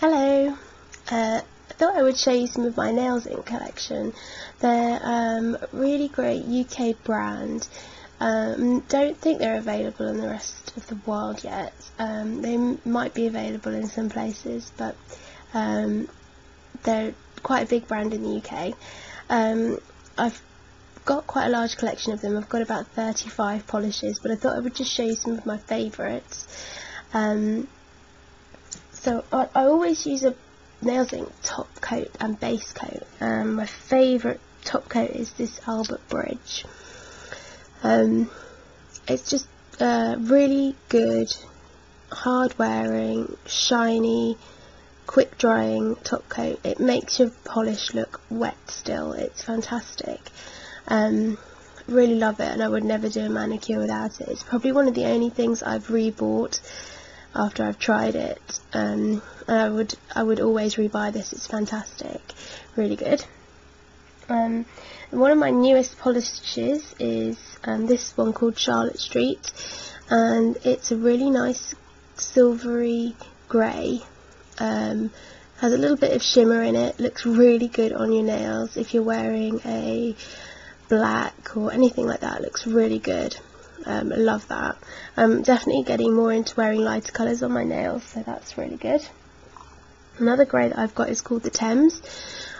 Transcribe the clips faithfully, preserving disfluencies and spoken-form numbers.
Hello, uh, I thought I would show you some of my Nails Inc collection. They're um, a really great U K brand. Um, don't think they're available in the rest of the world yet. Um, they m might be available in some places, but um, they're quite a big brand in the U K. Um, I've got quite a large collection of them. I've got about thirty-five polishes, but I thought I would just show you some of my favourites. Um, So I, I always use a Nails Inc top coat and base coat. Um, my favourite top coat is this Albert Bridge. Um, it's just uh, really good, hard wearing, shiny, quick drying top coat. It makes your polish look wet still. It's fantastic. Um, really love it, and I would never do a manicure without it. It's probably one of the only things I've rebought after I've tried it, um, and I would I would always rebuy this. It's fantastic, really good. Um, one of my newest polishes is um, this one called Charlotte Street, and it's a really nice silvery grey. Um, has a little bit of shimmer in it. Looks really good on your nails if you're wearing a black or anything like that. It looks really good. Um, I love that. I'm definitely getting more into wearing lighter colours on my nails, so that's really good. Another grey that I've got is called the Thames.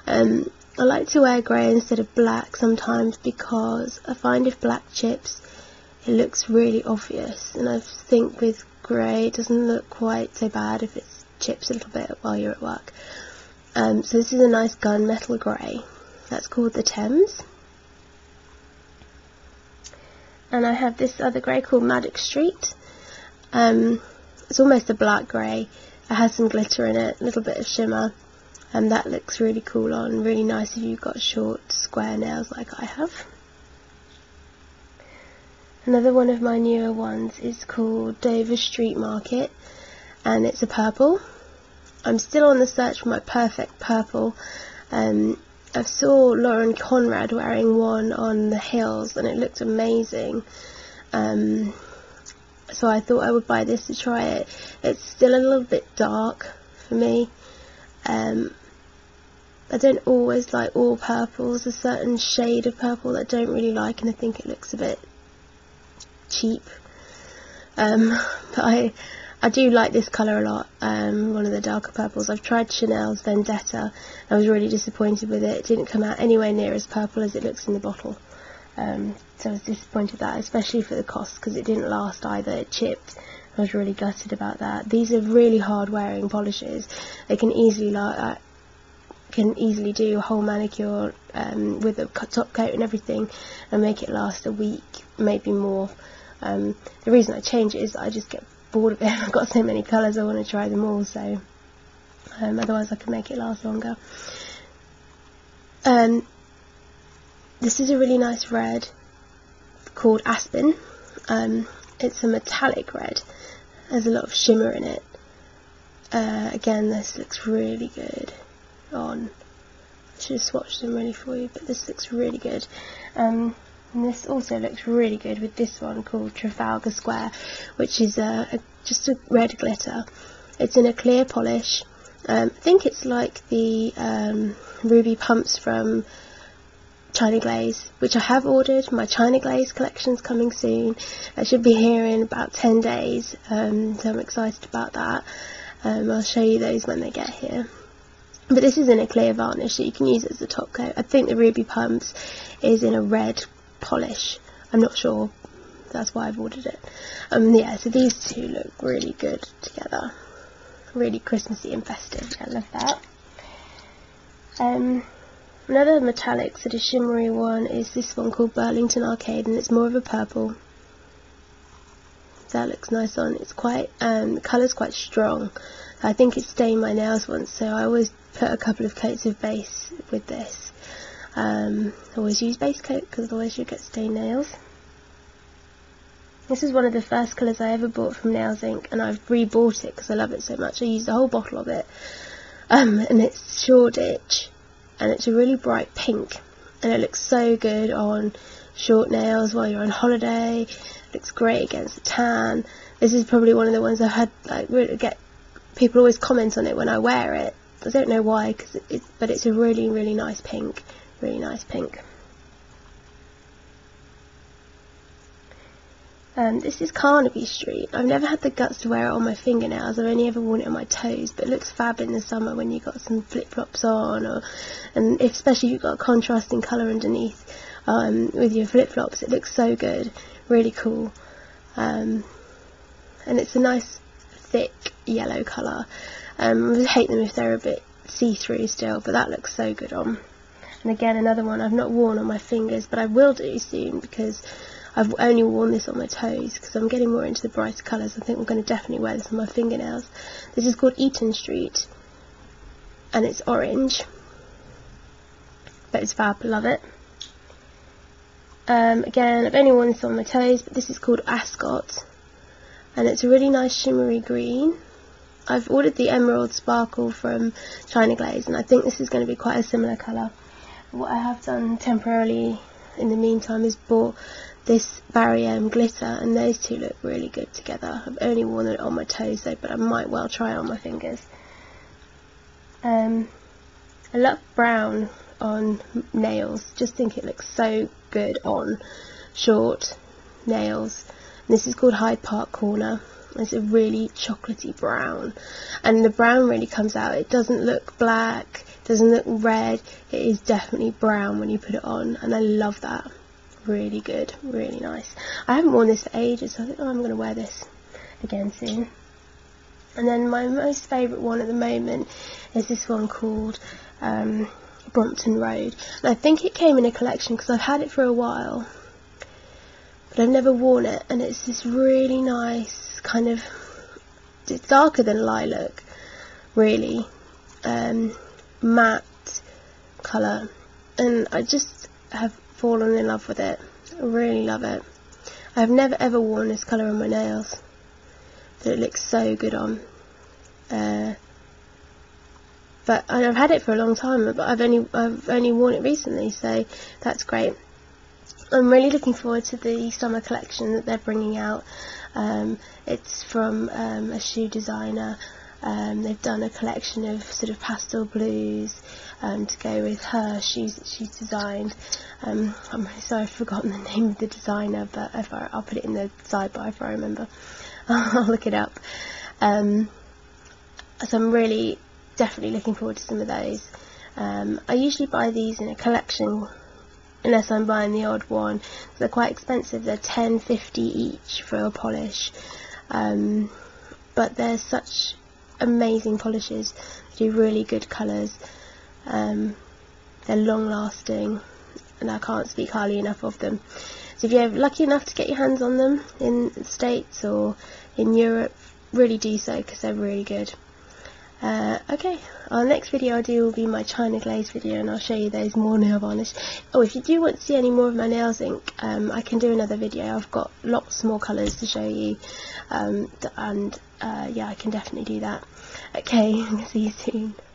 Um, I like to wear grey instead of black sometimes because I find if black chips, it looks really obvious, and I think with grey it doesn't look quite so bad if it chips a little bit while you're at work. Um, so this is a nice gunmetal grey. That's called the Thames. And I have this other grey called Maddox Street. Um, it's almost a black grey. It has some glitter in it, a little bit of shimmer, and that looks really cool on. Really nice if you've got short square nails like I have. Another one of my newer ones is called Dover Street Market, and it's a purple. I'm still on the search for my perfect purple. Um, I saw Lauren Conrad wearing one on The Hills, and it looked amazing, um, so I thought I would buy this to try it. It's still a little bit dark for me. um, I don't always like all purples. There's a certain shade of purple that I don't really like, and I think it looks a bit cheap, um, but I I do like this colour a lot, um, one of the darker purples. I've tried Chanel's Vendetta. I was really disappointed with it. It didn't come out anywhere near as purple as it looks in the bottle. Um, so I was disappointed with that, especially for the cost, because it didn't last either. It chipped. I was really gutted about that. These are really hard-wearing polishes. They can easily like, uh, can easily do a whole manicure um, with a top coat and everything and make it last a week, maybe more. Um, the reason I change it is that I just get bored of it. I've got so many colours, I want to try them all, so um, otherwise I can make it last longer. Um, this is a really nice red called Aspen. Um, it's a metallic red, there's a lot of shimmer in it. Uh, again, this looks really good on. I should have swatched them really for you, but this looks really good. Um, And this also looks really good with this one called Trafalgar Square, which is uh, a, just a red glitter. It's in a clear polish. Um, I think it's like the um, Ruby Pumps from China Glaze, which I have ordered. My China Glaze collection's coming soon. I should be here in about ten days, um, so I'm excited about that. Um, I'll show you those when they get here. But this is in a clear varnish, so you can use it as a top coat. I think the Ruby Pumps is in a red polish. I'm not sure, that's why I've ordered it. Um, yeah, so these two look really good together. Really Christmassy and festive, I love that. Um, another metallic sort of shimmery one is this one called Burlington Arcade, and it's more of a purple. That looks nice on. It's quite, um, the colour's quite strong. I think it stained my nails once, so I always put a couple of coats of base with this. Um, always use base coat because otherwise you get stained nails. This is one of the first colours I ever bought from Nails Inc, and I've re-bought it because I love it so much. I used a whole bottle of it, um, and it's Shoreditch, and it's a really bright pink, and it looks so good on short nails while you're on holiday. It looks great against a tan. This is probably one of the ones I've had like really get people always comment on it when I wear it. I don't know why, cause it, but it's a really, really nice pink. Really nice pink. Um, this is Carnaby Street. I've never had the guts to wear it on my fingernails. I've only ever worn it on my toes, but it looks fab in the summer when you've got some flip-flops on, or, and if, especially if you've got a contrasting colour underneath um, with your flip-flops. It looks so good. Really cool. Um, and it's a nice, thick yellow colour. Um, I would hate them if they're a bit see-through still, but that looks so good on. And again, another one I've not worn on my fingers, but I will do soon, because I've only worn this on my toes, because I'm getting more into the brighter colours. I think I'm going to definitely wear this on my fingernails. This is called Eaton Street, and it's orange, but it's fab, love it. Um, again, I've only worn this on my toes, but this is called Ascot, and it's a really nice shimmery green. I've ordered the Emerald Sparkle from China Glaze, and I think this is going to be quite a similar colour. What I have done temporarily in the meantime is bought this Barry M glitter, and those two look really good together. I've only worn it on my toes though, but I might well try it on my fingers. Um, I love brown on nails, just think it looks so good on short nails. And this is called Hyde Park Corner. It's a really chocolatey brown, and the brown really comes out. It doesn't look black, doesn't look red, it is definitely brown when you put it on, and I love that. Really good, really nice. I haven't worn this for ages, so I think, oh, I'm going to wear this again soon. And then my most favourite one at the moment is this one called um, Brompton Road, and I think it came in a collection because I've had it for a while, but I've never worn it, and it's this really nice kind of, it's darker than lilac, really, um, matte colour, and I just have fallen in love with it. I really love it. I've never ever worn this colour on my nails, but it looks so good on. Uh, but I've had it for a long time, but I've only I've only worn it recently, so that's great. I'm really looking forward to the summer collection that they're bringing out. Um, it's from um, a shoe designer. Um, they've done a collection of sort of pastel blues um, to go with her shoes that she's designed. Um, I'm really sorry I've forgotten the name of the designer, but if I, I'll put it in the sidebar if I remember. I'll look it up. Um, so I'm really definitely looking forward to some of those. Um, I usually buy these in a collection, unless I'm buying the odd one. They're quite expensive, they're ten pounds fifty each for a polish, um, but they're such amazing polishes. They do really good colours, um, they're long lasting, and I can't speak highly enough of them. So if you're lucky enough to get your hands on them in the States or in Europe, really do so, because they're really good. Uh, okay, our next video I'll do will be my China Glaze video, and I'll show you those more nail varnish. Oh, if you do want to see any more of my Nails Inc, um, I can do another video. I've got lots more colours to show you, um, and uh, yeah, I can definitely do that. Okay, see you soon.